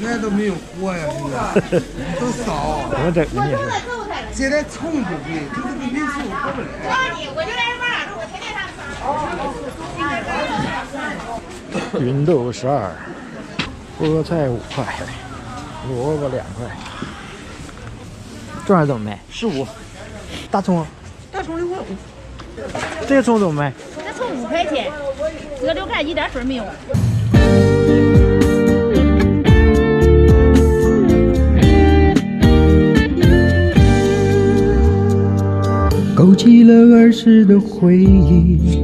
现在都没有货呀，这个都少。我这你也是。现在冲不贵，这个没冲过不来。告诉你，我就在这万雅路，我天天上班。芸豆12，菠菜5块，萝卜2块。这玩意怎么卖？15。大葱？大葱6块5。这葱怎么卖？这葱5块钱，折六块，一点水没有。 勾起了儿时的回忆，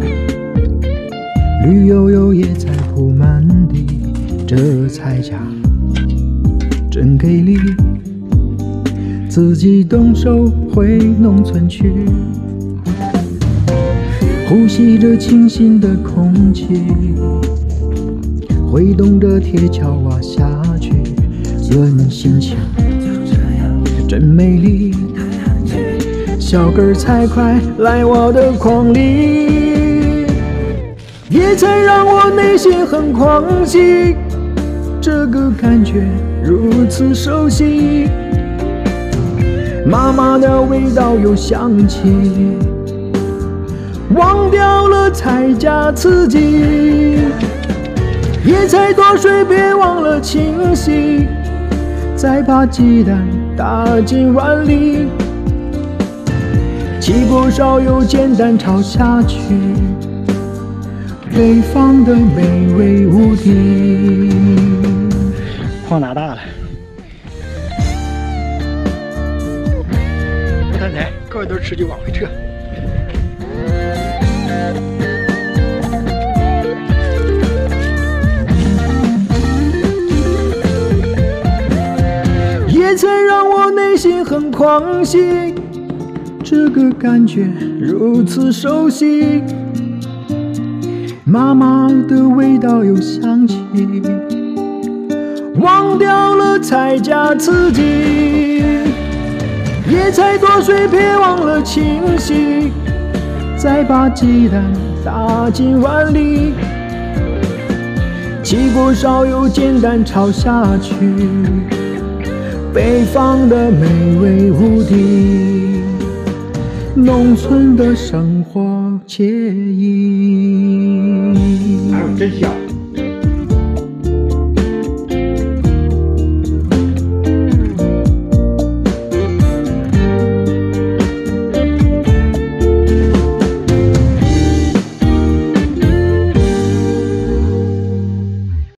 绿油油野菜铺满地，这菜价真给力。自己动手回农村去，呼吸着清新的空气，挥动着铁锹挖下去，论心情真美丽。 小根菜快来我的筐里，野菜让我内心很狂喜，这个感觉如此熟悉。妈妈的味道又香气，忘掉了菜价刺激。野菜多水别忘了清洗，再把鸡蛋打进碗里。 起锅烧油，简单炒下去，北方的美味无敌。矿拿大了，看来够一顿吃就往回撤。野菜让我内心很狂喜。 这个感觉如此熟悉，妈妈的味道又香气，忘掉了菜价刺激。野菜多水别忘了清洗，再把鸡蛋打进碗里，起锅烧油，简单炒下去，北方的美味无敌。 农村的生活惬意。哎呦，真香！